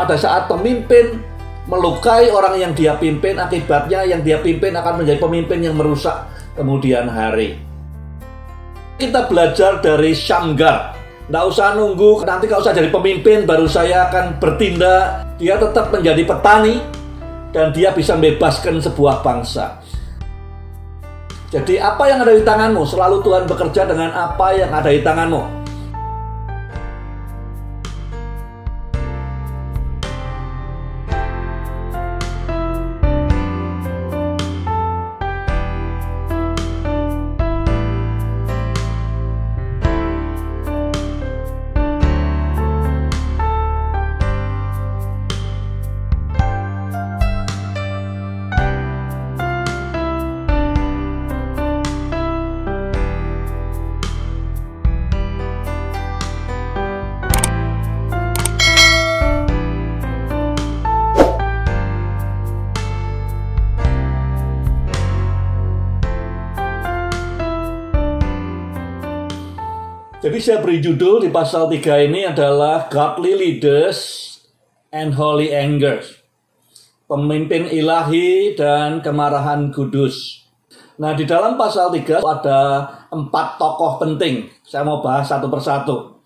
pada saat pemimpin melukai orang yang dia pimpin, akibatnya yang dia pimpin akan menjadi pemimpin yang merusak kemudian hari. Kita belajar dari Shamgar. Nggak usah nunggu, nanti kalau saya jadi pemimpin baru saya akan bertindak. Dia tetap menjadi petani dan dia bisa membebaskan sebuah bangsa. Jadi apa yang ada di tanganmu, selalu Tuhan bekerja dengan apa yang ada di tanganmu. Jadi saya beri judul di pasal 3 ini adalah Godly Leaders and Holy Anger. Pemimpin ilahi dan kemarahan kudus. Nah, di dalam pasal 3 ada 4 tokoh penting. Saya mau bahas satu persatu.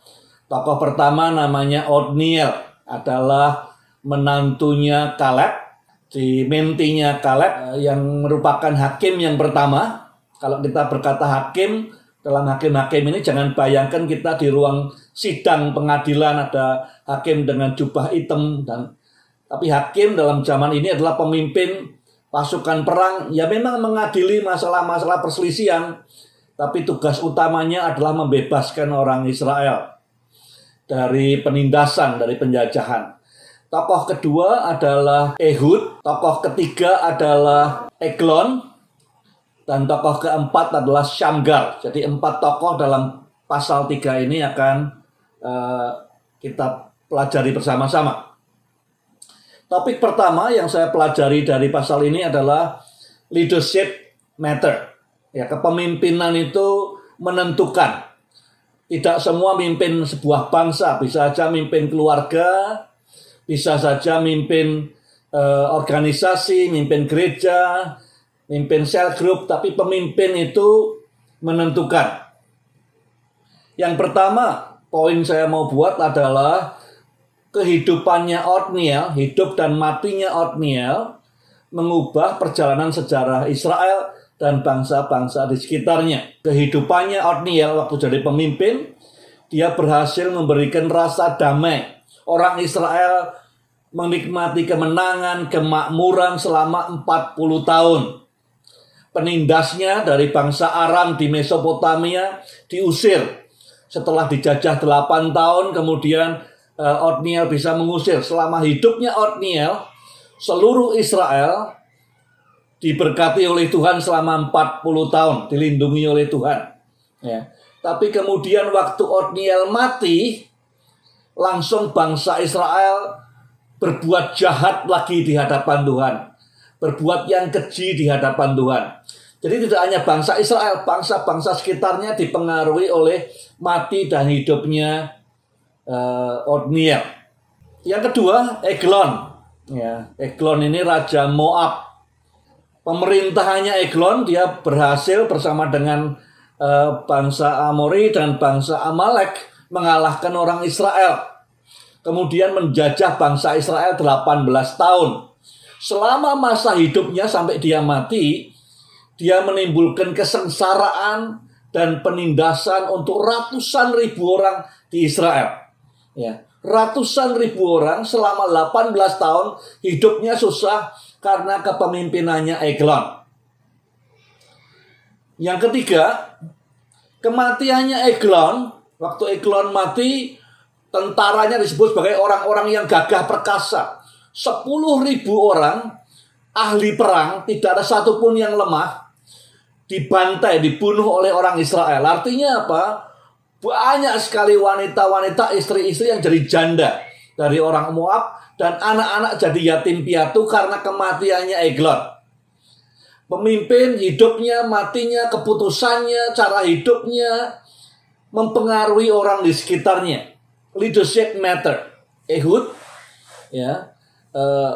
Tokoh pertama namanya Othniel, adalah menantunya Kaleb, dimintinya Kaleb yang merupakan hakim yang pertama. Kalau kita berkata hakim, dalam hakim-hakim ini jangan bayangkan kita di ruang sidang pengadilan ada hakim dengan jubah hitam. Tapi hakim dalam zaman ini adalah pemimpin pasukan perang. Ya memang mengadili masalah-masalah perselisihan. Tapi tugas utamanya adalah membebaskan orang Israel dari penindasan, dari penjajahan. Tokoh kedua adalah Ehud. Tokoh ketiga adalah Eglon. Dan tokoh keempat adalah Shamgar. Jadi 4 tokoh dalam pasal 3 ini akan kita pelajari bersama-sama. Topik pertama yang saya pelajari dari pasal ini adalah leadership matter. Ya, kepemimpinan itu menentukan. Tidak semua mimpin sebuah bangsa. Bisa saja mimpin keluarga, bisa saja mimpin organisasi, mimpin gereja, mimpin cell group, tapi pemimpin itu menentukan. Yang pertama, poin saya mau buat adalah kehidupannya Othniel, hidup dan matinya Othniel, mengubah perjalanan sejarah Israel dan bangsa-bangsa di sekitarnya. Kehidupannya Othniel waktu jadi pemimpin, dia berhasil memberikan rasa damai. Orang Israel menikmati kemenangan, kemakmuran selama 40 tahun. Penindasnya dari bangsa Aram di Mesopotamia diusir. Setelah dijajah 8 tahun, kemudian Othniel bisa mengusir. Selama hidupnya Othniel, seluruh Israel diberkati oleh Tuhan selama 40 tahun, dilindungi oleh Tuhan. Ya. Tapi kemudian waktu Othniel mati, langsung bangsa Israel berbuat jahat lagi di hadapan Tuhan. Berbuat yang keji di hadapan Tuhan. Jadi tidak hanya bangsa Israel, bangsa-bangsa sekitarnya dipengaruhi oleh mati dan hidupnya Othniel. Yang kedua, Eglon. Ya, Eglon ini raja Moab. Pemerintahannya Eglon, dia berhasil bersama dengan bangsa Amori dan bangsa Amalek mengalahkan orang Israel. Kemudian menjajah bangsa Israel 18 tahun. Selama masa hidupnya sampai dia mati, dia menimbulkan kesengsaraan dan penindasan untuk ratusan ribu orang di Israel. Ya, ratusan ribu orang selama 18 tahun hidupnya susah karena kepemimpinannya Eglon. Yang ketiga, kematiannya Eglon. Waktu Eglon mati, tentaranya disebut sebagai orang-orang yang gagah perkasa. 10.000 orang ahli perang, tidak ada satupun yang lemah, dibantai, dibunuh oleh orang Israel. Artinya apa? Banyak sekali wanita-wanita, istri-istri yang jadi janda dari orang Moab, dan anak-anak jadi yatim piatu karena kematiannya Eglon. Pemimpin hidupnya, matinya, keputusannya, cara hidupnya mempengaruhi orang di sekitarnya. Leadership matter. Ehud ya.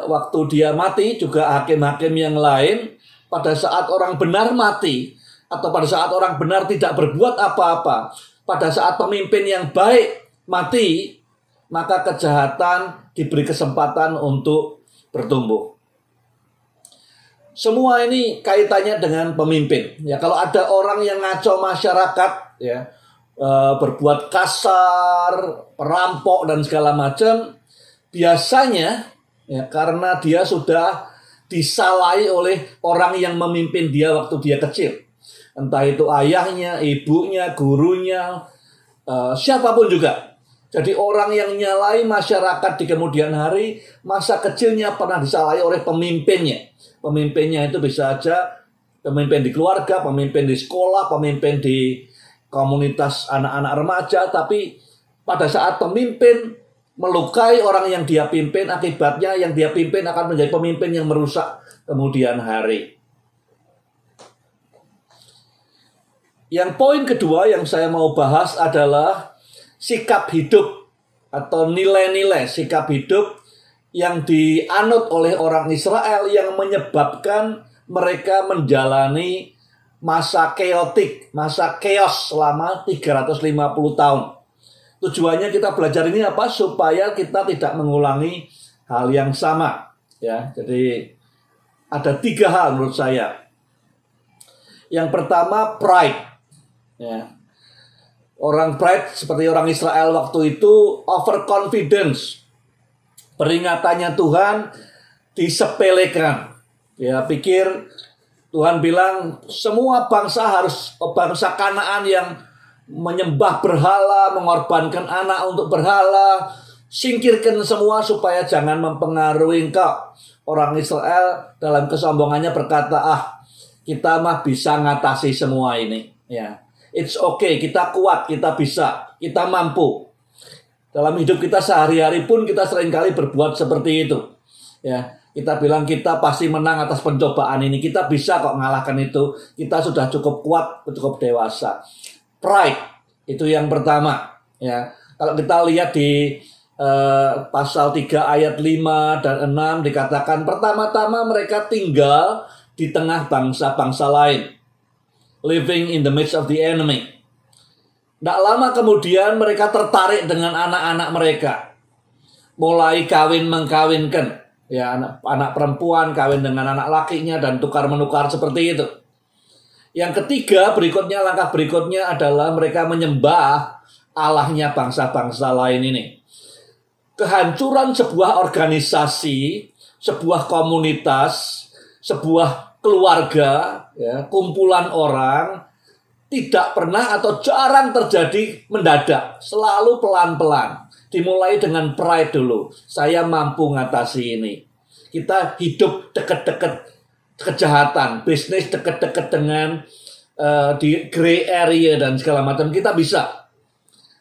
Waktu dia mati juga hakim-hakim yang lain pada saat orang benar mati atau pada saat orang benar tidak berbuat apa-apa, pada saat pemimpin yang baik mati, maka kejahatan diberi kesempatan untuk bertumbuh. Semua ini kaitannya dengan pemimpin. Ya, kalau ada orang yang ngaco masyarakat, ya, berbuat kasar, perampok dan segala macam, biasanya ya karena dia sudah disalahi oleh orang yang memimpin dia waktu dia kecil, entah itu ayahnya, ibunya, gurunya, siapapun juga. Jadi orang yang nyalahi masyarakat di kemudian hari, masa kecilnya pernah disalahi oleh pemimpinnya. Pemimpinnya itu bisa aja pemimpin di keluarga, pemimpin di sekolah, pemimpin di komunitas anak-anak remaja, tapi pada saat pemimpin melukai orang yang dia pimpin, akibatnya yang dia pimpin akan menjadi pemimpin yang merusak kemudian hari. Yang poin kedua yang saya mau bahas adalah sikap hidup atau nilai-nilai sikap hidup yang dianut oleh orang Israel yang menyebabkan mereka menjalani masa keotik, masa keos selama 350 tahun. Tujuannya kita belajar ini apa? Supaya kita tidak mengulangi hal yang sama. Ya, jadi ada tiga hal menurut saya. Yang pertama, pride. Ya. Orang pride seperti orang Israel waktu itu overconfidence. Peringatannya Tuhan disepelekan. Ya, pikir Tuhan bilang semua bangsa harus bangsa Kanaan yang menyembah berhala, mengorbankan anak untuk berhala, singkirkan semua supaya jangan mempengaruhi engkau. Orang Israel dalam kesombongannya berkata, kita mah bisa ngatasi semua ini. Ya, it's okay, kita kuat, kita bisa, kita mampu. Dalam hidup kita sehari-hari pun kita seringkali berbuat seperti itu. Ya. Kita bilang kita pasti menang atas pencobaan ini. Kita bisa kok ngalahkan itu. Kita sudah cukup kuat, cukup dewasa. Pride itu yang pertama. Ya, kalau kita lihat di pasal 3 ayat 5 dan 6 dikatakan pertama-tama mereka tinggal di tengah bangsa-bangsa lain. Living in the midst of the enemy. Tidak lama kemudian mereka tertarik dengan anak-anak mereka. Mulai kawin-mengkawinkan. Ya, anak perempuan kawin dengan anak lakinya dan tukar-menukar seperti itu. Yang ketiga, berikutnya, langkah berikutnya adalah mereka menyembah allahnya bangsa-bangsa lain ini. Kehancuran sebuah organisasi, sebuah komunitas, sebuah keluarga, ya, kumpulan orang, tidak pernah atau jarang terjadi mendadak, selalu pelan-pelan. Dimulai dengan pride dulu. Saya mampu ngatasi ini. Kita hidup deket-deket kejahatan. Bisnis deket-deket dengan di gray area dan segala macam. Kita bisa.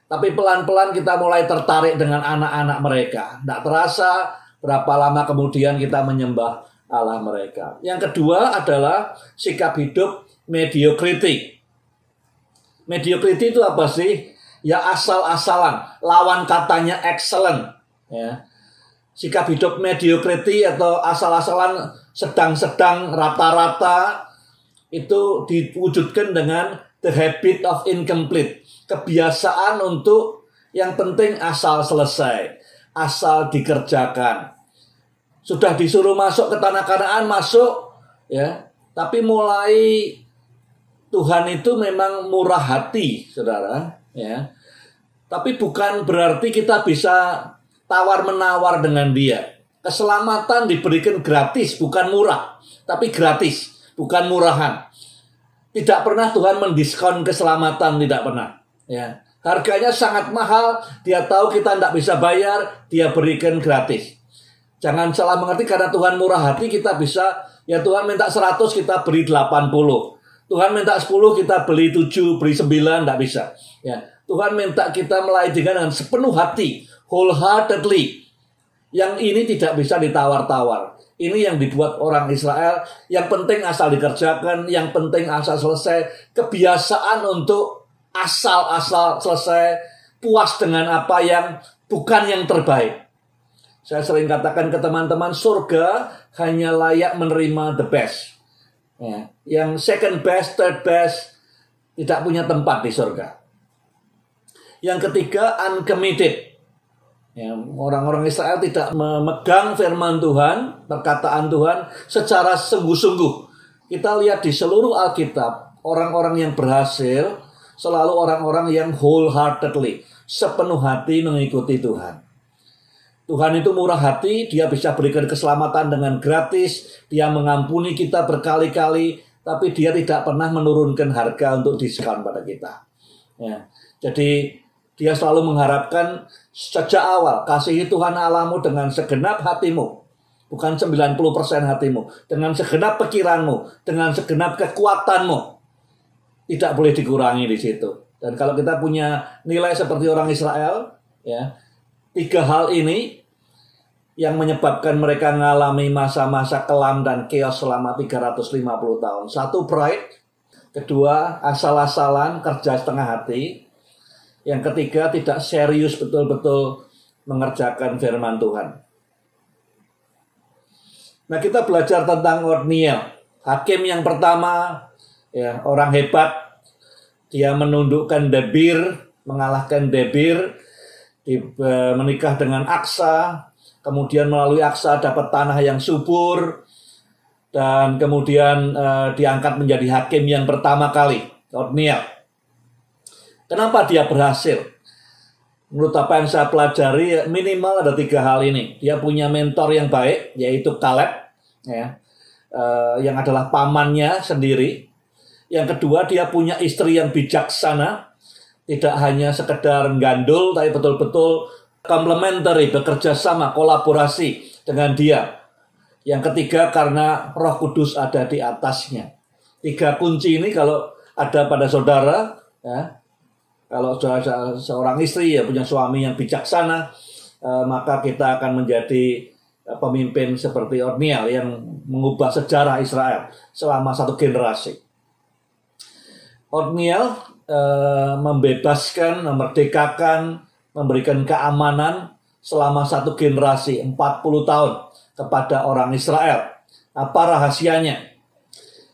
Tapi pelan-pelan kita mulai tertarik dengan anak-anak mereka. Tidak terasa berapa lama kemudian kita menyembah Allah mereka. Yang kedua adalah sikap hidup mediocrity. Mediocrity itu apa sih? Ya, asal-asalan, lawan katanya excellent. Ya. Sikap hidup mediocrity atau asal-asalan, sedang-sedang, rata-rata, itu diwujudkan dengan the habit of incomplete. Kebiasaan untuk yang penting asal selesai, asal dikerjakan. Sudah disuruh masuk ke tanah Kanaan, masuk, ya, tapi mulai Tuhan itu memang murah hati, saudara. Ya. Tapi bukan berarti kita bisa tawar-menawar dengan dia. Keselamatan diberikan gratis, bukan murah. Tapi gratis, bukan murahan. Tidak pernah Tuhan mendiskon keselamatan, tidak pernah. Ya. Harganya sangat mahal, dia tahu kita tidak bisa bayar, dia berikan gratis. Jangan salah mengerti karena Tuhan murah hati kita bisa, ya Tuhan minta 100 kita beri 80. Tuhan minta 10 kita beli 7, beri 9, tidak bisa. Ya, Tuhan minta kita melayani dengan sepenuh hati, wholeheartedly. Yang ini tidak bisa ditawar-tawar. Ini yang dibuat orang Israel. Yang penting asal dikerjakan, yang penting asal selesai. Kebiasaan untuk asal-asal selesai, puas dengan apa yang bukan yang terbaik. Saya sering katakan ke teman-teman, surga hanya layak menerima the best. Ya. Yang second best, third best, tidak punya tempat di surga. Yang ketiga, uncommitted. Ya, orang-orang Israel tidak memegang firman Tuhan, perkataan Tuhan secara sungguh-sungguh. Kita lihat di seluruh Alkitab, orang-orang yang berhasil selalu orang-orang yang wholeheartedly, sepenuh hati mengikuti Tuhan. Tuhan itu murah hati, Dia bisa berikan keselamatan dengan gratis, Dia mengampuni kita berkali-kali, tapi Dia tidak pernah menurunkan harga untuk diskon pada kita. Ya. Jadi Dia selalu mengharapkan sejak awal, kasihi Tuhan Allahmu dengan segenap hatimu, bukan 90% hatimu, dengan segenap pikiranmu, dengan segenap kekuatanmu. Tidak boleh dikurangi di situ. Dan kalau kita punya nilai seperti orang Israel, ya, 3 hal ini yang menyebabkan mereka mengalami masa-masa kelam dan chaos selama 350 tahun. 1, pride. 2, asal-asalan, kerja setengah hati. Yang 3, tidak serius betul-betul mengerjakan firman Tuhan. Nah, kita belajar tentang Othniel, hakim yang pertama, ya, orang hebat. Dia menundukkan Debir, mengalahkan Debir, menikah dengan Aksa, kemudian melalui Aksa dapat tanah yang subur, dan kemudian diangkat menjadi hakim yang pertama kali, Othniel. Kenapa dia berhasil? Menurut apa yang saya pelajari, minimal ada 3 hal ini. Dia punya mentor yang baik, yaitu Kaleb, ya, yang adalah pamannya sendiri. Yang kedua, dia punya istri yang bijaksana, tidak hanya sekedar menggandul, tapi betul-betul complementary, bekerja sama, kolaborasi dengan dia. Yang ketiga, karena Roh Kudus ada di atasnya. 3 kunci ini kalau ada pada saudara, ya. Kalau seorang istri, ya, punya suami yang bijaksana, maka kita akan menjadi pemimpin seperti Othniel yang mengubah sejarah Israel selama 1 generasi. Othniel membebaskan, memerdekakan, memberikan keamanan selama 1 generasi, 40 tahun kepada orang Israel. Apa rahasianya?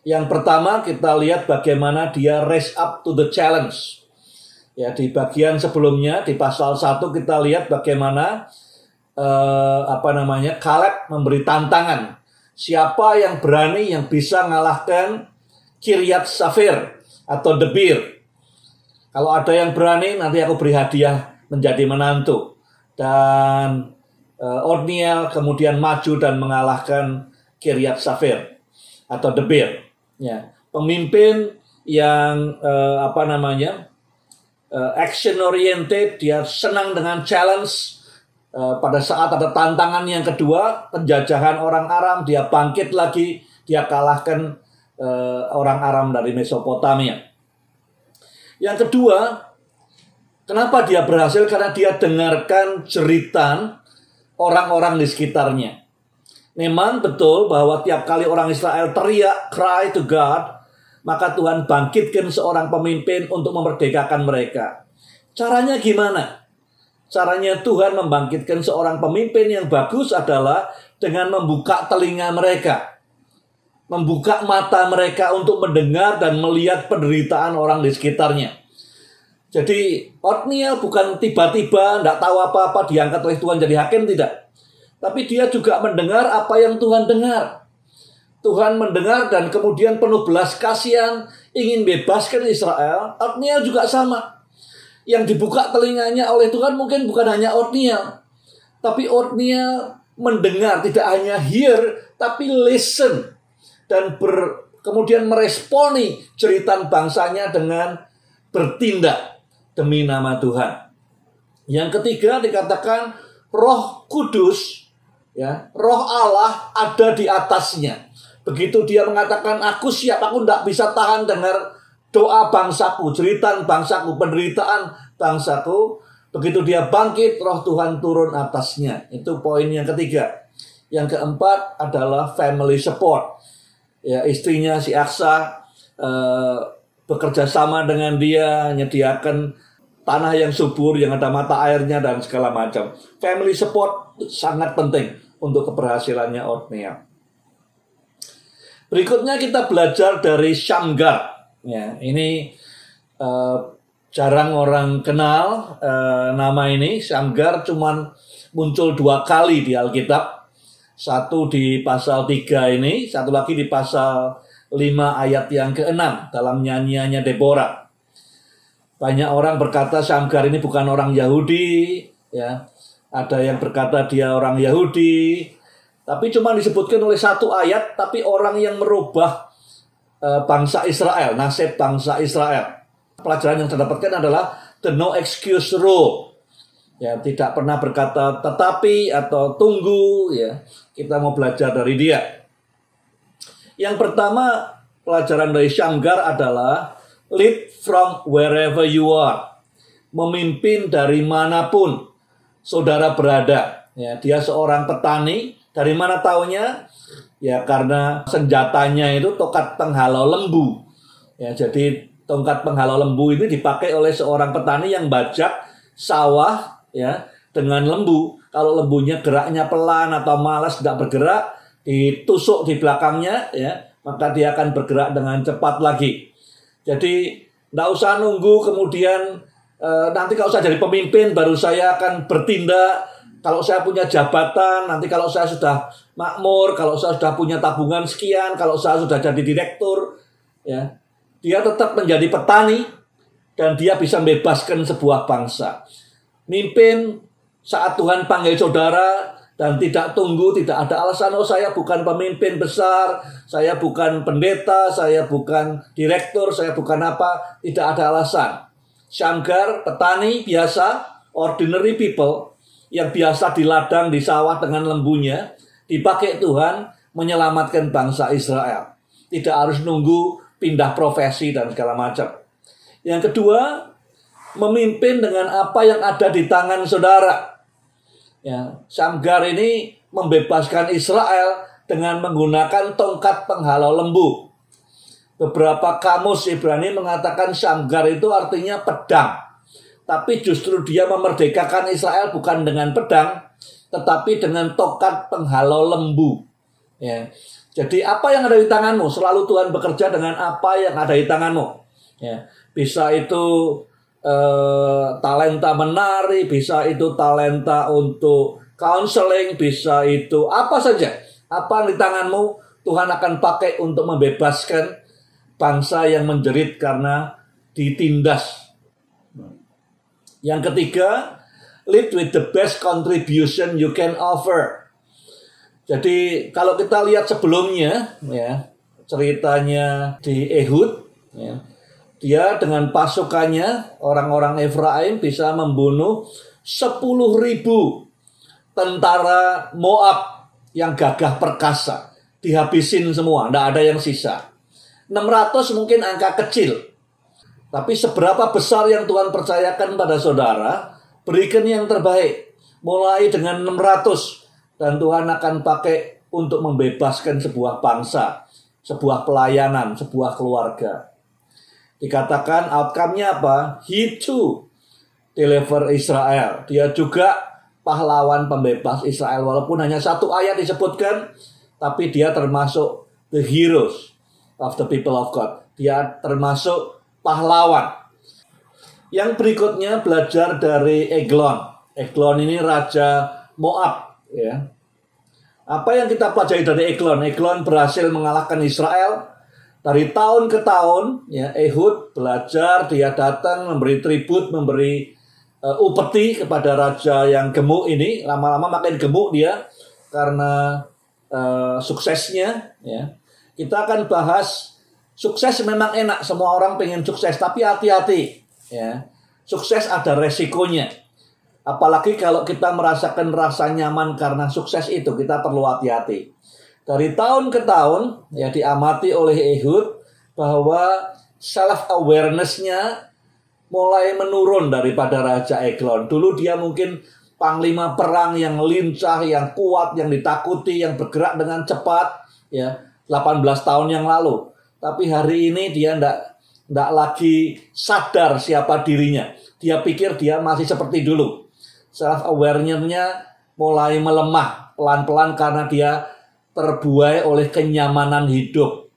Yang pertama, kita lihat bagaimana dia raise up to the challenge. Ya, di bagian sebelumnya di pasal 1 kita lihat bagaimana Kaleb memberi tantangan. Siapa yang berani yang bisa mengalahkan Kiryat Sefer atau Debir? Kalau ada yang berani, nanti aku beri hadiah menjadi menantu. Dan Othniel kemudian maju dan mengalahkan Kiryat Sefer atau Debir. Ya, pemimpin yang action oriented, dia senang dengan challenge. Pada saat ada tantangan yang kedua, penjajahan orang Aram, dia bangkit lagi, dia kalahkan orang Aram dari Mesopotamia. Yang kedua, kenapa dia berhasil? Karena dia dengarkan jeritan orang-orang di sekitarnya. Memang betul bahwa tiap kali orang Israel teriak, cry to God, maka Tuhan bangkitkan seorang pemimpin untuk memerdekakan mereka. Caranya gimana? Caranya Tuhan membangkitkan seorang pemimpin yang bagus adalah dengan membuka telinga mereka. Membuka mata mereka untuk mendengar dan melihat penderitaan orang di sekitarnya. Jadi Othniel bukan tiba-tiba tidak tahu apa-apa diangkat oleh Tuhan jadi hakim, tidak. Tapi dia juga mendengar apa yang Tuhan dengar. Tuhan mendengar dan kemudian penuh belas kasihan ingin bebaskan Israel. Othniel juga sama. Yang dibuka telinganya oleh Tuhan mungkin bukan hanya Othniel, tapi Othniel mendengar, tidak hanya hear tapi listen, dan kemudian meresponi cerita bangsanya dengan bertindak demi nama Tuhan. Yang ketiga dikatakan Roh Kudus, ya, Roh Allah ada di atasnya. Begitu dia mengatakan, aku siap, aku tidak bisa tahan dengar doa bangsaku, jeritan bangsaku, penderitaan bangsaku. Begitu dia bangkit, Roh Tuhan turun atasnya. Itu poin yang ketiga. Yang keempat adalah family support. Ya, istrinya si Aksa bekerja sama dengan dia, menyediakan tanah yang subur, yang ada mata airnya dan segala macam. Family support sangat penting untuk keberhasilannya Othniel. Berikutnya kita belajar dari Shamgar. Ya, ini jarang orang kenal nama ini. Shamgar cuman muncul dua kali di Alkitab. Satu di pasal 3 ini, satu lagi di pasal 5 ayat yang ke-6 dalam nyanyiannya Deborah. Banyak orang berkata Shamgar ini bukan orang Yahudi, ya. Ada yang berkata dia orang Yahudi. Tapi cuma disebutkan oleh satu ayat, tapi orang yang merubah bangsa Israel, nasib bangsa Israel. Pelajaran yang saya dapatkan adalah the no excuse rule. Ya, tidak pernah berkata tetapi atau tunggu, ya. Kita mau belajar dari dia. Yang pertama, pelajaran dari Shamgar adalah lead from wherever you are. Memimpin dari manapun saudara berada. Ya, dia seorang petani. Dari mana taunya? Ya, karena senjatanya itu tongkat penghalau lembu. Ya, jadi tongkat penghalau lembu ini dipakai oleh seorang petani yang bajak sawah, ya, dengan lembu. Kalau lembunya geraknya pelan atau malas tidak bergerak, ditusuk di belakangnya, ya, maka dia akan bergerak dengan cepat lagi. Jadi tidak usah nunggu kemudian nanti kalau saya jadi pemimpin baru saya akan bertindak. Kalau saya punya jabatan, nanti kalau saya sudah makmur, kalau saya sudah punya tabungan sekian, kalau saya sudah jadi direktur, ya, dia tetap menjadi petani dan dia bisa membebaskan sebuah bangsa. Mimpin saat Tuhan panggil saudara dan tidak tunggu, tidak ada alasan, oh saya bukan pemimpin besar, saya bukan pendeta, saya bukan direktur, saya bukan apa, tidak ada alasan. Shamgar, petani biasa, ordinary people, yang biasa di ladang, di sawah dengan lembunya, dipakai Tuhan menyelamatkan bangsa Israel. Tidak harus nunggu pindah profesi dan segala macam. Yang kedua, memimpin dengan apa yang ada di tangan saudara. Ya, Shamgar ini membebaskan Israel dengan menggunakan tongkat penghalau lembu. Beberapa kamus Ibrani mengatakan Shamgar itu artinya pedang. Tapi justru dia memerdekakan Israel bukan dengan pedang, tetapi dengan tongkat penghalau lembu. Ya. Jadi apa yang ada di tanganmu, selalu Tuhan bekerja dengan apa yang ada di tanganmu. Ya. Bisa itu talenta menari, bisa itu talenta untuk counseling, bisa itu apa saja. Apa yang di tanganmu, Tuhan akan pakai untuk membebaskan bangsa yang menjerit karena ditindas. Yang ketiga, lead with the best contribution you can offer. Jadi kalau kita lihat sebelumnya, ya, ceritanya di Ehud, ya, dia dengan pasukannya orang-orang Efraim bisa membunuh 10.000 tentara Moab yang gagah perkasa, dihabisin semua, tidak ada yang sisa. 600 mungkin angka kecil. Tapi seberapa besar yang Tuhan percayakan pada saudara, berikan yang terbaik. Mulai dengan 600. Dan Tuhan akan pakai untuk membebaskan sebuah bangsa, sebuah pelayanan, sebuah keluarga. Dikatakan outcome-nya apa? He too deliver Israel. Dia juga pahlawan pembebas Israel. Walaupun hanya satu ayat disebutkan, tapi dia termasuk the heroes of the people of God. Dia termasuk pahlawan. Yang berikutnya belajar dari Eglon. Eglon ini raja Moab, ya. Apa yang kita pelajari dari Eglon? Eglon berhasil mengalahkan Israel dari tahun ke tahun, ya. Ehud belajar, dia datang memberi tribut, memberi upeti kepada raja yang gemuk ini. Lama-lama makin gemuk dia karena suksesnya, ya. Kita akan bahas. Sukses memang enak, semua orang pengen sukses, tapi hati-hati, ya. Sukses ada resikonya. Apalagi kalau kita merasakan rasa nyaman karena sukses itu, kita perlu hati-hati. Dari tahun ke tahun, ya, diamati oleh Ehud bahwa self-awareness-nya mulai menurun daripada Raja Eglon. Dulu dia mungkin panglima perang yang lincah, yang kuat, yang ditakuti, yang bergerak dengan cepat, ya, 18 tahun yang lalu. Tapi hari ini dia tidak Tidak lagi sadar siapa dirinya. Dia pikir dia masih seperti dulu. Self-awareness-nya mulai melemah pelan-pelan karena dia terbuai oleh kenyamanan hidup.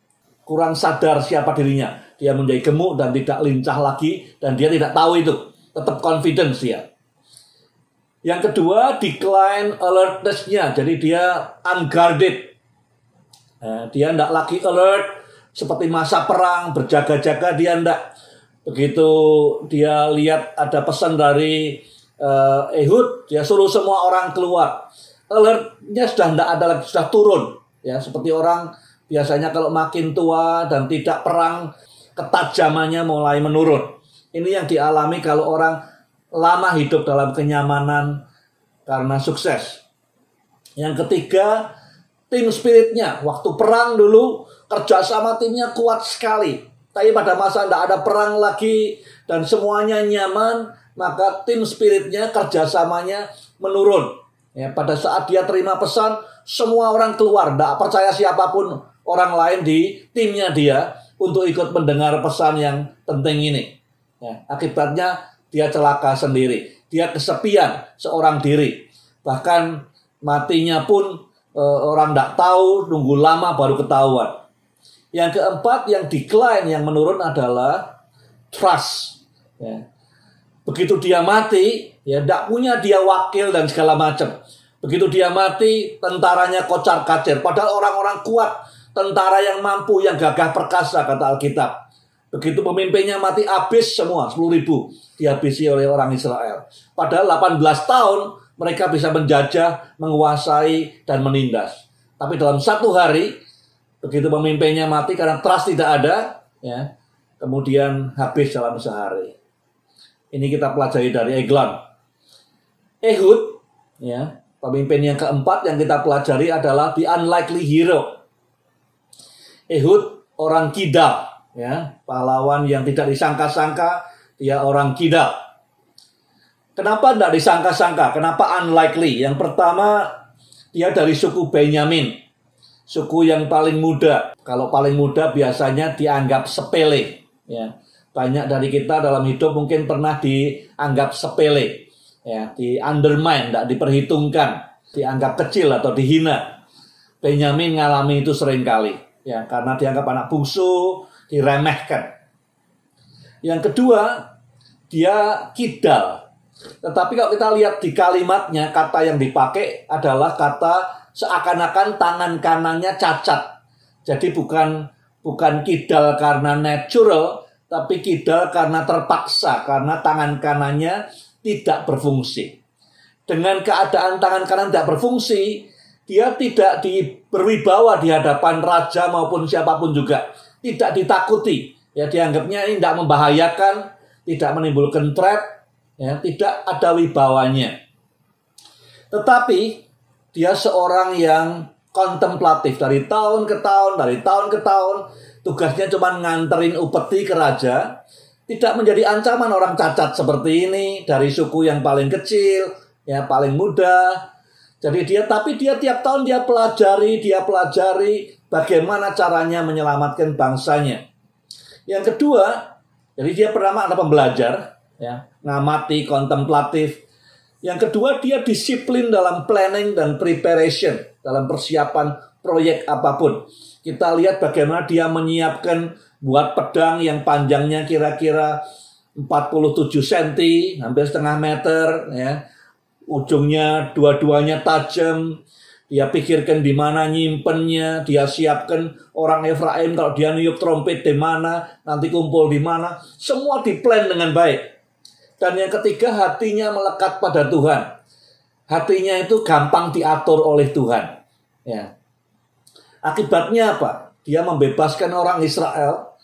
Kurang sadar siapa dirinya. Dia menjadi gemuk dan tidak lincah lagi. Dan dia tidak tahu itu. Tetap confidence ya. Yang kedua, decline alertness-nya. Jadi dia unguarded. Dia tidak lagi alert. Seperti masa perang, berjaga-jaga, dia enggak. Begitu dia lihat ada pesan dari Ehud, dia suruh semua orang keluar. Alertnya sudah enggak ada lagi, sudah turun. Ya, seperti orang biasanya kalau makin tua dan tidak perang, ketajamannya mulai menurun. Ini yang dialami kalau orang lama hidup dalam kenyamanan karena sukses. Yang ketiga, team spiritnya. Waktu perang dulu, kerja sama timnya kuat sekali. Tapi pada masa tidak ada perang lagi dan semuanya nyaman, maka tim spiritnya, kerjasamanya menurun. Ya, pada saat dia terima pesan, semua orang keluar. Tidak percaya siapapun orang lain di timnya dia untuk ikut mendengar pesan yang penting ini. Ya, akibatnya dia celaka sendiri. Dia kesepian seorang diri. Bahkan matinya pun orang tidak tahu, nunggu lama baru ketahuan. Yang keempat, yang decline, yang menurun adalah trust. Ya. Begitu dia mati, ya tidak punya dia wakil dan segala macam. Begitu dia mati, tentaranya kocar-kacir. Padahal orang-orang kuat, tentara yang mampu, yang gagah perkasa, kata Alkitab. Begitu pemimpinnya mati, habis semua, 10.000 dihabisi oleh orang Israel. Padahal 18 tahun mereka bisa menjajah, menguasai, dan menindas. Tapi dalam satu hari, begitu pemimpinnya mati karena trust tidak ada, ya, kemudian habis dalam sehari. Ini kita pelajari dari Eglon. Ehud, ya, pemimpin yang keempat yang kita pelajari adalah the unlikely hero. Ehud orang kidal, ya, pahlawan yang tidak disangka-sangka, dia orang kidal. Kenapa tidak disangka-sangka? Kenapa unlikely? Yang pertama, dia dari suku Benyamin. Suku yang paling muda. Kalau paling muda biasanya dianggap sepele. Ya. Banyak dari kita dalam hidup mungkin pernah dianggap sepele. Ya. Di undermine, tidak diperhitungkan. Dianggap kecil atau dihina. Benyamin ngalami itu sering kali. Ya. Karena dianggap anak bungsu, diremehkan. Yang kedua, dia kidal. Tetapi kalau kita lihat di kalimatnya, kata yang dipakai adalah kata seakan-akan tangan kanannya cacat. Jadi bukan kidal karena natural, tapi kidal karena terpaksa, karena tangan kanannya tidak berfungsi. Dengan keadaan tangan kanan tidak berfungsi, dia tidak berwibawa di hadapan raja maupun siapapun juga. Tidak ditakuti. Ya, dianggapnya ini tidak membahayakan, tidak menimbulkan threat, ya, tidak ada wibawanya. Tetapi dia seorang yang kontemplatif dari tahun ke tahun. Tugasnya cuma nganterin upeti ke raja. Tidak menjadi ancaman orang cacat seperti ini, dari suku yang paling kecil, ya paling muda. Jadi dia tiap tahun dia pelajari bagaimana caranya menyelamatkan bangsanya. Yang kedua, jadi dia pertama adalah pembelajar, ya, ngamati, kontemplatif. Yang kedua, dia disiplin dalam planning dan preparation, dalam persiapan proyek apapun. Kita lihat bagaimana dia menyiapkan buat pedang yang panjangnya kira-kira 47 cm, hampir setengah meter, ya. Ujungnya dua-duanya tajam. Dia pikirkan di mana nyimpennya, dia siapkan orang Efraim kalau dia niup trompet di mana, nanti kumpul di mana. Semua diplan dengan baik. Dan yang ketiga, hatinya melekat pada Tuhan. Hatinya itu gampang diatur oleh Tuhan. Ya. Akibatnya apa? Dia membebaskan orang Israel.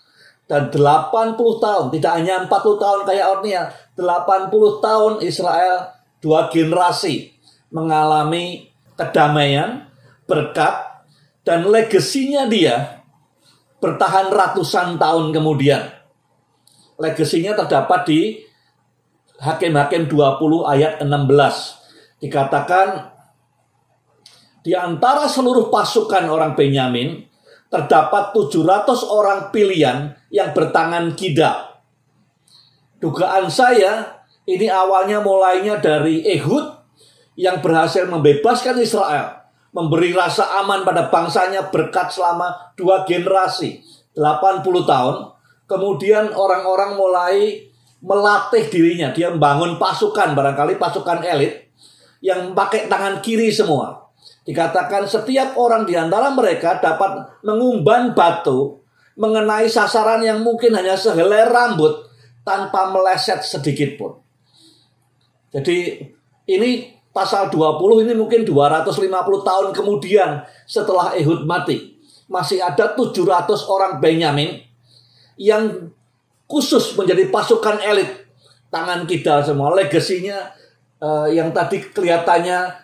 Dan 80 tahun, tidak hanya 40 tahun kayak Othniel, 80 tahun Israel, 2 generasi mengalami kedamaian, berkat, dan legasinya dia bertahan ratusan tahun kemudian. Legasinya terdapat di Hakim-hakim 20 ayat 16. Dikatakan, di antara seluruh pasukan orang Benyamin, terdapat 700 orang pilihan yang bertangan kidal. Dugaan saya, ini awalnya mulainya dari Ehud yang berhasil membebaskan Israel, memberi rasa aman pada bangsanya berkat selama 2 generasi, 80 tahun. Kemudian orang-orang mulai melatih dirinya. Dia membangun pasukan, barangkali pasukan elit, yang pakai tangan kiri semua. Dikatakan setiap orang di antara mereka dapat mengumban batu mengenai sasaran yang mungkin hanya sehelai rambut tanpa meleset sedikit pun. Jadi ini pasal 20 ini mungkin 250 tahun kemudian setelah Ehud mati. Masih ada 700 orang Benyamin yang khusus menjadi pasukan elit, tangan kidal semua. Legasinya yang tadi kelihatannya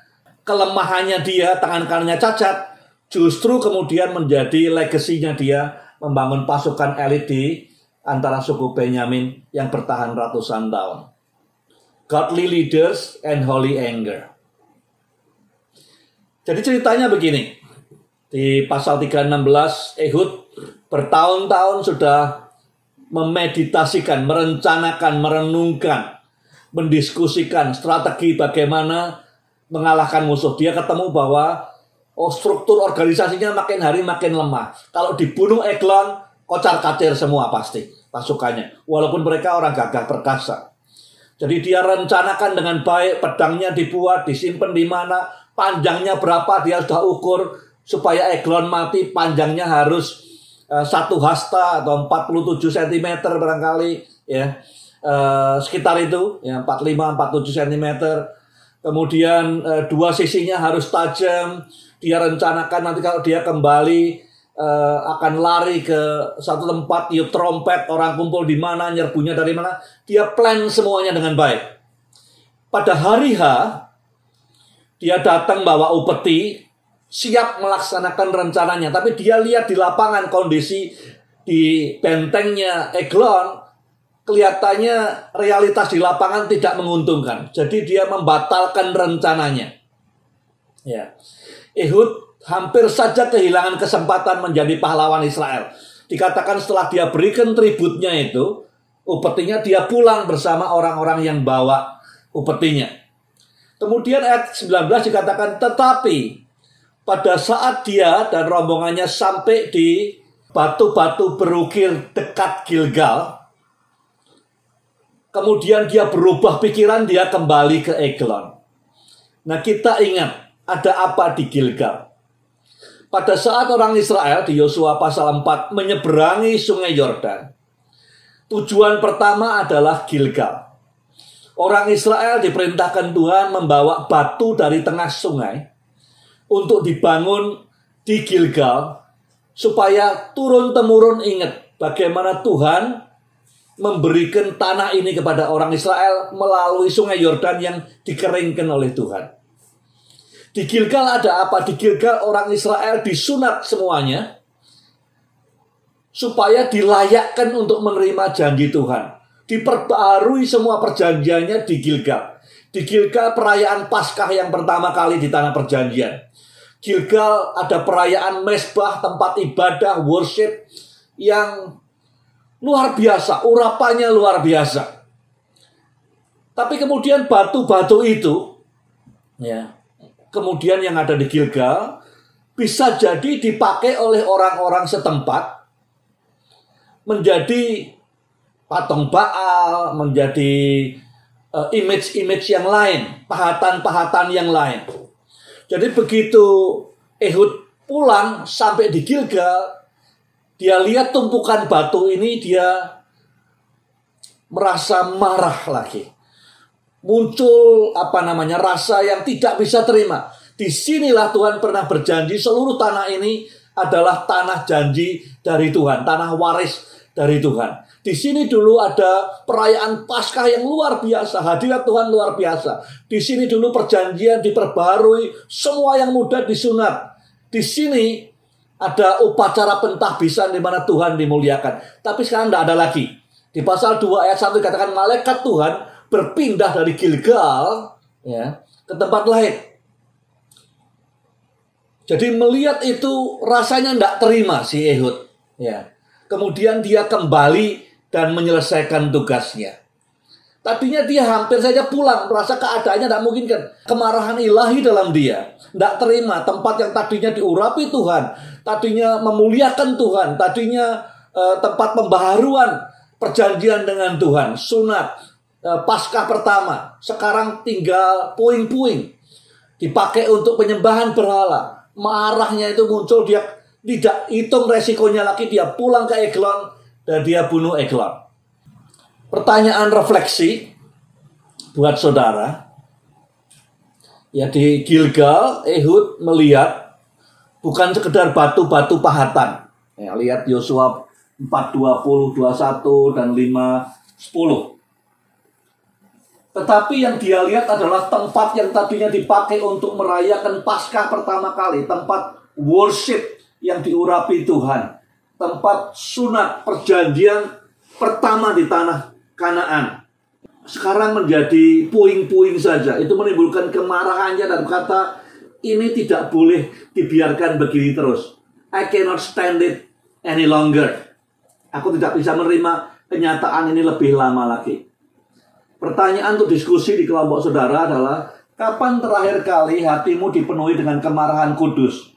kelemahannya dia, tangan kanannya cacat, justru kemudian menjadi legasinya dia membangun pasukan elit di antara suku Benyamin yang bertahan ratusan tahun. Godly leaders and holy anger. Jadi ceritanya begini. Di pasal 316, Ehud bertahun-tahun sudah memeditasikan, merencanakan, merenungkan, mendiskusikan strategi bagaimana mengalahkan musuh. Dia ketemu bahwa struktur organisasinya makin hari makin lemah. Kalau dibunuh Eglon, kocar-kacir semua pasti pasukannya. Walaupun mereka orang gagah perkasa. Jadi dia rencanakan dengan baik, pedangnya dibuat, disimpan di mana, panjangnya berapa dia sudah ukur supaya Eglon mati. Panjangnya harus 1 hasta atau 47 cm barangkali ya. Sekitar itu ya, 45-47 cm. Kemudian 2 sisinya harus tajam. Dia rencanakan nanti kalau dia kembali akan lari ke satu tempat, tiup trompet, orang kumpul di mana, nyerbunya dari mana. Dia plan semuanya dengan baik. Pada hari H, dia datang bawa upeti, siap melaksanakan rencananya. Tapi dia lihat di lapangan kondisi di bentengnya Eglon, kelihatannya realitas di lapangan tidak menguntungkan. Jadi dia membatalkan rencananya. Ya. Ehud hampir saja kehilangan kesempatan menjadi pahlawan Israel. Dikatakan setelah dia berikan tributnya itu, upetinya, dia pulang bersama orang-orang yang bawa upetinya. Kemudian ayat 19 dikatakan, tetapi pada saat dia dan rombongannya sampai di batu-batu berukir dekat Gilgal, kemudian dia berubah pikiran, dia kembali ke Eglon. Nah, kita ingat ada apa di Gilgal. Pada saat orang Israel di Yosua pasal 4 menyeberangi sungai Yordan, tujuan pertama adalah Gilgal. Orang Israel diperintahkan Tuhan membawa batu dari tengah sungai untuk dibangun di Gilgal supaya turun-temurun ingat bagaimana Tuhan memberikan tanah ini kepada orang Israel melalui sungai Yordan yang dikeringkan oleh Tuhan. Di Gilgal ada apa? Di Gilgal orang Israel disunat semuanya supaya dilayakkan untuk menerima janji Tuhan. Diperbarui semua perjanjiannya di Gilgal. Di Gilgal perayaan Paskah yang pertama kali di tanah perjanjian. Gilgal ada perayaan mesbah, tempat ibadah, worship yang luar biasa, urapannya luar biasa. Tapi kemudian batu-batu itu, ya, kemudian yang ada di Gilgal, bisa jadi dipakai oleh orang-orang setempat menjadi patung Baal, menjadi image-image yang lain, pahatan-pahatan yang lain. Jadi begitu Ehud pulang sampai di Gilgal, dia lihat tumpukan batu ini, dia merasa marah lagi. Muncul rasa yang tidak bisa terima. Disinilah Tuhan pernah berjanji seluruh tanah ini adalah tanah janji dari Tuhan, tanah waris dari Tuhan. Di sini dulu ada perayaan Paskah yang luar biasa, hadirat Tuhan luar biasa. Di sini dulu perjanjian diperbarui, semua yang muda disunat. Di sini ada upacara pentahbisan di mana Tuhan dimuliakan. Tapi sekarang tidak ada lagi. Di pasal 2 ayat 1 dikatakan malaikat Tuhan berpindah dari Gilgal ya, ke tempat lain. Jadi melihat itu rasanya tidak terima si Ehud. Ya. Kemudian dia kembali dan menyelesaikan tugasnya. Tadinya dia hampir saja pulang, merasa keadaannya tidak mungkin kan. Kemarahan ilahi dalam dia. Tidak terima tempat yang tadinya diurapi Tuhan. Tadinya memuliakan Tuhan. Tadinya tempat pembaharuan perjanjian dengan Tuhan. Sunat, Paskah pertama. Sekarang tinggal puing-puing. Dipakai untuk penyembahan berhala. Marahnya itu muncul, dia tidak hitung resikonya lagi, dia pulang ke Eglon dan dia bunuh Eglon. Pertanyaan refleksi buat saudara. Ya, di Gilgal, Ehud melihat bukan sekedar batu-batu pahatan. Ya, lihat Yosua 4:20, 21 dan 5:10. Tetapi yang dia lihat adalah tempat yang tadinya dipakai untuk merayakan Paskah pertama kali, tempat worship yang diurapi Tuhan, tempat sunat perjanjian pertama di tanah Kanaan, sekarang menjadi puing-puing saja. Itu menimbulkan kemarahannya dan kata, ini tidak boleh dibiarkan begini terus. I cannot stand it any longer. Aku tidak bisa menerima kenyataan ini lebih lama lagi. Pertanyaan untuk diskusi di kelompok saudara adalah, kapan terakhir kali hatimu dipenuhi dengan kemarahan kudus?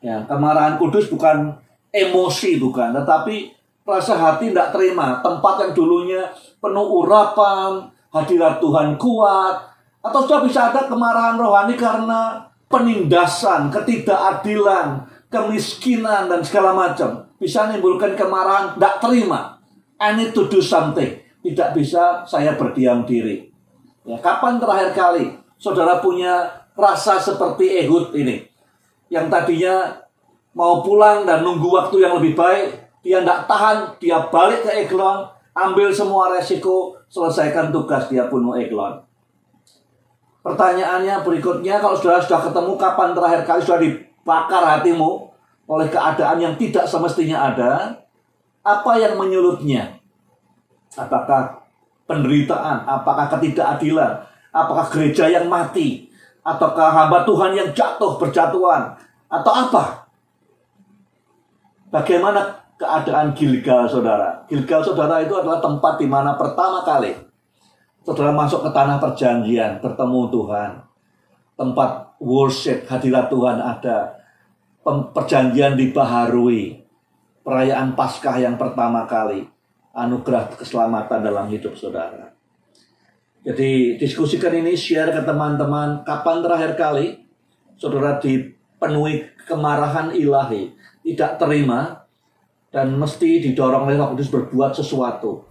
Ya, kemarahan kudus bukan emosi, bukan, tetapi rasa hati tidak terima. Tempat yang dulunya penuh urapan, hadirat Tuhan kuat, atau sudah bisa ada kemarahan rohani karena penindasan, ketidakadilan, kemiskinan, dan segala macam. Bisa menimbulkan kemarahan tidak terima. I need to do something. Tidak bisa saya berdiam diri. Ya, kapan terakhir kali saudara punya rasa seperti Ehud ini? Yang tadinya mau pulang dan nunggu waktu yang lebih baik, dia tidak tahan, dia balik ke Eglon, ambil semua resiko, selesaikan tugas, dia bunuh Eglon. Pertanyaannya berikutnya, kalau saudara sudah ketemu, kapan terakhir kali sudah dibakar hatimu oleh keadaan yang tidak semestinya ada? Apa yang menyulutnya? Apakah penderitaan? Apakah ketidakadilan? Apakah gereja yang mati? Ataukah hamba Tuhan yang jatuh berjatuhan? Atau apa? Bagaimana keadaan Gilgal saudara? Gilgal saudara itu adalah tempat di mana pertama kali saudara masuk ke tanah perjanjian, bertemu Tuhan. Tempat worship, hadirat Tuhan ada. Perjanjian dibaharui. Perayaan Paskah yang pertama kali. Anugerah keselamatan dalam hidup saudara. Jadi diskusikan ini, share ke teman-teman. Kapan terakhir kali saudara dipenuhi kemarahan ilahi, tidak terima, dan mesti didorong oleh Roh Kudus berbuat sesuatu.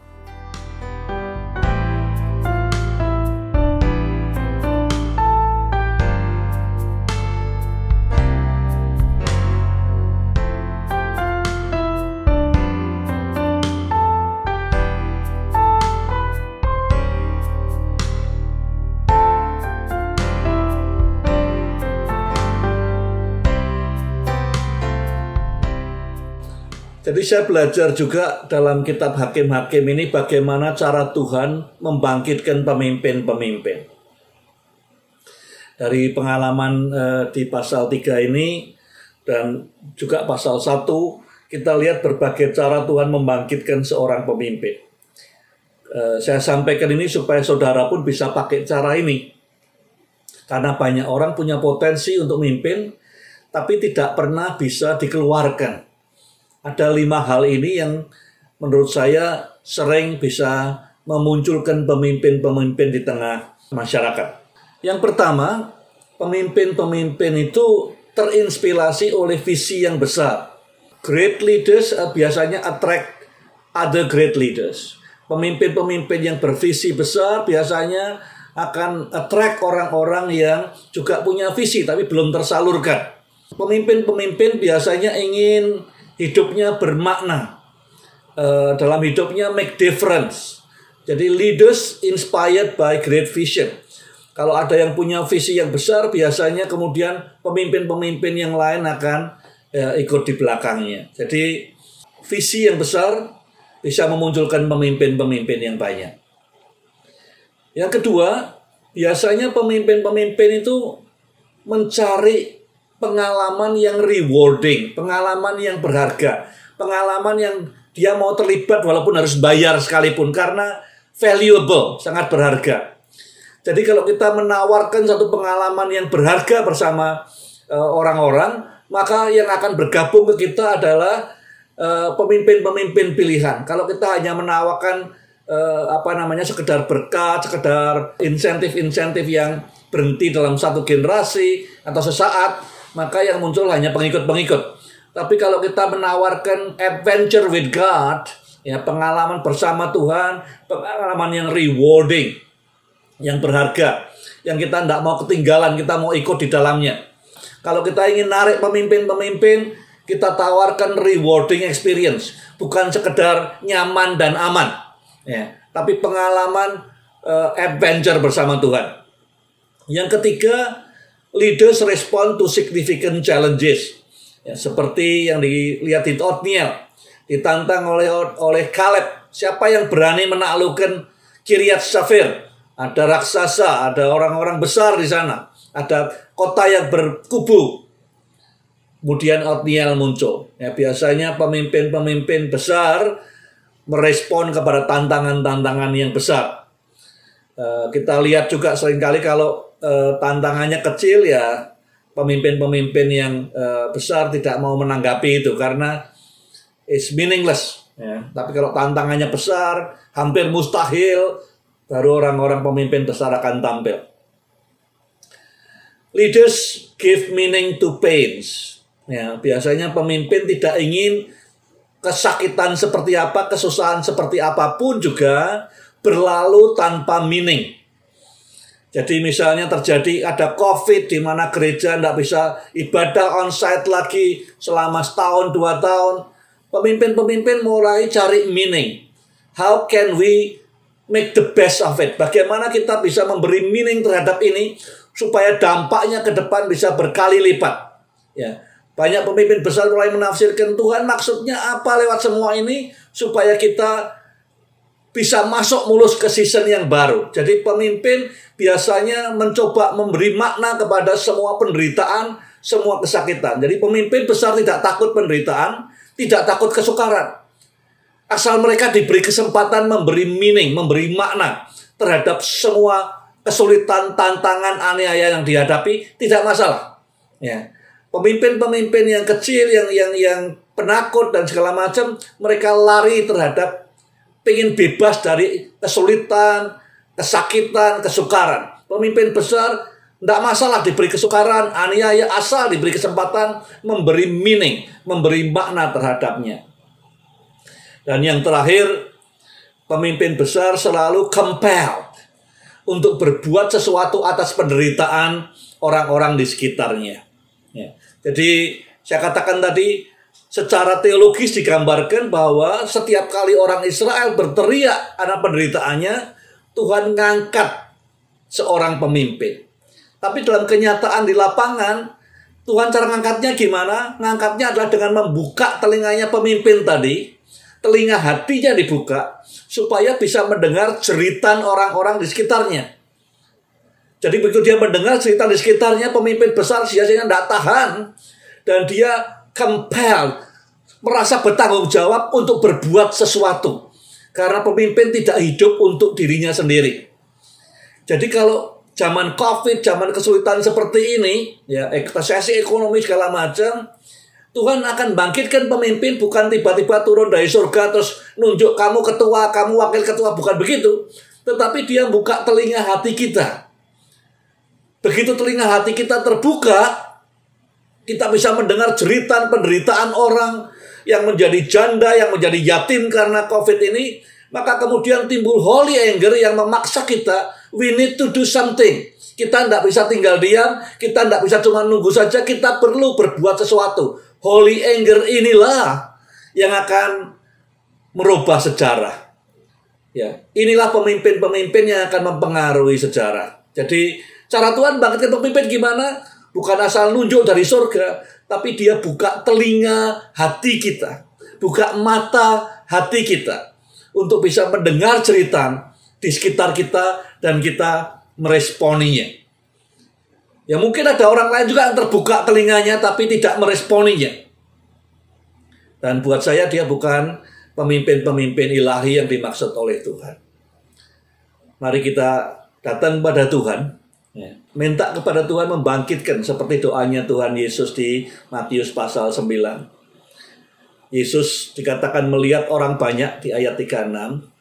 Jadi saya belajar juga dalam kitab Hakim-Hakim ini bagaimana cara Tuhan membangkitkan pemimpin-pemimpin. Dari pengalaman di pasal 3 ini dan juga pasal 1, kita lihat berbagai cara Tuhan membangkitkan seorang pemimpin. Saya sampaikan ini supaya saudara pun bisa pakai cara ini. Karena banyak orang punya potensi untuk memimpin, tapi tidak pernah bisa dikeluarkan. Ada 5 hal ini yang menurut saya sering bisa memunculkan pemimpin-pemimpin di tengah masyarakat. Yang pertama, pemimpin-pemimpin itu terinspirasi oleh visi yang besar. Great leaders biasanya attract other great leaders. Pemimpin-pemimpin yang bervisi besar biasanya akan attract orang-orang yang juga punya visi tapi belum tersalurkan. Pemimpin-pemimpin biasanya ingin hidupnya bermakna. Dalam hidupnya make difference. Jadi leaders inspired by great vision. Kalau ada yang punya visi yang besar, biasanya kemudian pemimpin-pemimpin yang lain akan ikut di belakangnya. Jadi visi yang besar bisa memunculkan pemimpin-pemimpin yang banyak. Yang kedua, biasanya pemimpin-pemimpin itu mencari pengalaman yang rewarding, pengalaman yang berharga, pengalaman yang dia mau terlibat walaupun harus bayar sekalipun, karena valuable, sangat berharga. Jadi kalau kita menawarkan satu pengalaman yang berharga bersama orang-orang, maka yang akan bergabung ke kita adalah pemimpin-pemimpin pilihan. Kalau kita hanya menawarkan sekedar berkat, sekedar insentif-insentif yang berhenti dalam satu generasi atau sesaat, maka yang muncul hanya pengikut-pengikut. Tapi kalau kita menawarkan adventure with God, ya, pengalaman bersama Tuhan, pengalaman yang rewarding, yang berharga, yang kita tidak mau ketinggalan, kita mau ikut di dalamnya. Kalau kita ingin narik pemimpin-pemimpin, kita tawarkan rewarding experience, bukan sekedar nyaman dan aman, ya, tapi pengalaman adventure bersama Tuhan. Yang ketiga, leaders respond to significant challenges, ya, seperti yang dilihat di Othniel, ditantang oleh Kaleb. Siapa yang berani menaklukkan Kiryat Sefer? Ada raksasa, ada orang-orang besar di sana, ada kota yang berkubu. Kemudian Othniel muncul. Ya, biasanya pemimpin-pemimpin besar merespon kepada tantangan-tantangan yang besar. Kita lihat juga seringkali kalau tantangannya kecil, ya pemimpin-pemimpin yang besar tidak mau menanggapi itu karena it's meaningless. Ya. Tapi kalau tantangannya besar, hampir mustahil, baru orang-orang pemimpin besar akan tampil. Leaders give meaning to pains. Ya, biasanya pemimpin tidak ingin kesakitan seperti apa, kesusahan seperti apapun juga berlalu tanpa meaning. Jadi misalnya terjadi ada COVID di mana gereja tidak bisa ibadah on-site lagi selama setahun, 2 tahun. Pemimpin-pemimpin mulai cari meaning. How can we make the best of it. Bagaimana kita bisa memberi meaning terhadap ini supaya dampaknya ke depan bisa berkali lipat. Ya, banyak pemimpin besar mulai menafsirkan Tuhan maksudnya apa lewat semua ini supaya kita bisa masuk mulus ke season yang baru. Jadi pemimpin biasanya mencoba memberi makna kepada semua penderitaan, semua kesakitan. Jadi pemimpin besar tidak takut penderitaan, tidak takut kesukaran. Asal mereka diberi kesempatan memberi meaning, memberi makna terhadap semua kesulitan, tantangan, aniaya yang dihadapi, tidak masalah. Ya. Pemimpin-pemimpin yang kecil, yang penakut dan segala macam, mereka lari terhadap ingin bebas dari kesulitan, kesakitan, kesukaran. Pemimpin besar tidak masalah diberi kesukaran, aniaya, asal diberi kesempatan memberi meaning, memberi makna terhadapnya. Dan yang terakhir, pemimpin besar selalu compelled untuk berbuat sesuatu atas penderitaan orang-orang di sekitarnya. Ya. Jadi saya katakan tadi, secara teologis digambarkan bahwa setiap kali orang Israel berteriak karena penderitaannya, Tuhan ngangkat seorang pemimpin. Tapi dalam kenyataan di lapangan, Tuhan cara ngangkatnya gimana? Ngangkatnya adalah dengan membuka telinganya pemimpin tadi, telinga hatinya dibuka supaya bisa mendengar jeritan orang-orang di sekitarnya. Jadi begitu dia mendengar cerita di sekitarnya, pemimpin besar biasanya tidak tahan dan dia compelled, merasa bertanggung jawab untuk berbuat sesuatu karena pemimpin tidak hidup untuk dirinya sendiri. Jadi kalau zaman COVID, zaman kesulitan seperti ini, ya resesi ekonomi segala macam, Tuhan akan bangkitkan pemimpin, bukan tiba-tiba turun dari surga terus nunjuk kamu ketua, kamu wakil ketua, bukan begitu. Tetapi dia buka telinga hati kita. Begitu telinga hati kita terbuka, kita bisa mendengar jeritan penderitaan orang yang menjadi janda, yang menjadi yatim karena COVID ini. Maka kemudian timbul holy anger yang memaksa kita, we need to do something. Kita tidak bisa tinggal diam, kita tidak bisa cuma nunggu saja, kita perlu berbuat sesuatu. Holy anger inilah yang akan merubah sejarah. Ya, inilah pemimpin-pemimpin yang akan mempengaruhi sejarah. Jadi cara Tuhan bangkitkan pemimpin gimana? Bukan asal nunjuk dari surga, tapi dia buka telinga hati kita, buka mata hati kita untuk bisa mendengar cerita di sekitar kita dan kita meresponinya. Ya mungkin ada orang lain juga yang terbuka telinganya tapi tidak meresponinya. Dan buat saya dia bukan pemimpin-pemimpin ilahi yang dimaksud oleh Tuhan. Mari kita datang pada Tuhan, minta kepada Tuhan membangkitkan seperti doanya Tuhan Yesus di Matius pasal 9. Yesus dikatakan melihat orang banyak di ayat 36.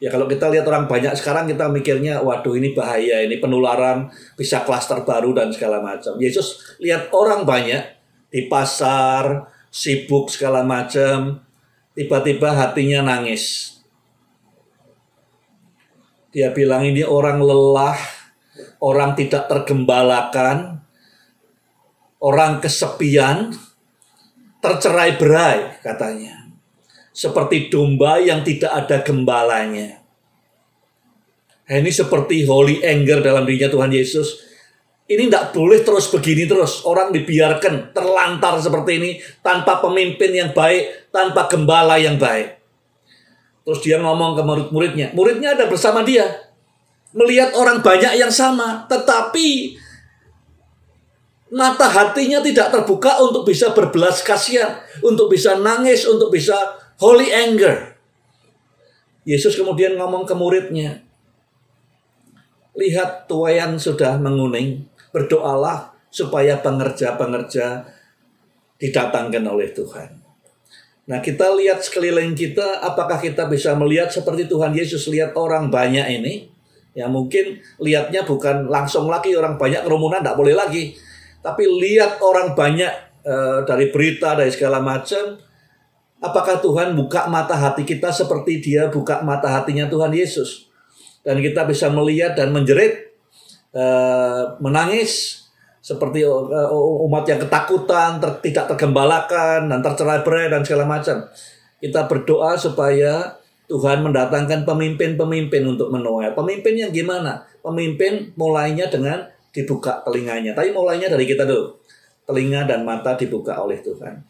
Ya kalau kita lihat orang banyak sekarang kita mikirnya waduh ini bahaya, ini penularan, bisa klaster baru dan segala macam. Yesus lihat orang banyak di pasar, sibuk segala macam, tiba-tiba hatinya nangis. Dia bilang ini orang lelah, orang tidak tergembalakan, orang kesepian, tercerai-berai katanya. Seperti domba yang tidak ada gembalanya. Ini seperti holy anger dalam dirinya Tuhan Yesus. Ini tidak boleh terus begini terus. Orang dibiarkan terlantar seperti ini. Tanpa pemimpin yang baik. Tanpa gembala yang baik. Terus dia ngomong ke murid-muridnya. Muridnya ada bersama dia. Melihat orang banyak yang sama. Tetapi mata hatinya tidak terbuka untuk bisa berbelas kasihan. Untuk bisa nangis. Untuk bisa holy anger. Yesus kemudian ngomong ke muridnya. Lihat tuaian sudah menguning. Berdoalah supaya pengerja-pengerja didatangkan oleh Tuhan. Nah kita lihat sekeliling kita. Apakah kita bisa melihat seperti Tuhan Yesus lihat orang banyak ini. Ya mungkin lihatnya bukan langsung lagi orang banyak kerumunan tidak boleh lagi. Tapi lihat orang banyak dari berita, dari segala macam. Apakah Tuhan buka mata hati kita seperti dia buka mata hatinya Tuhan Yesus. Dan kita bisa melihat dan menjerit, menangis, seperti umat yang ketakutan, tidak tergembalakan, dan tercerai-berai, dan segala macam. Kita berdoa supaya Tuhan mendatangkan pemimpin-pemimpin untuk menuai. Pemimpin yang gimana? Pemimpin mulainya dengan dibuka telinganya. Tapi mulainya dari kita dulu. Telinga dan mata dibuka oleh Tuhan.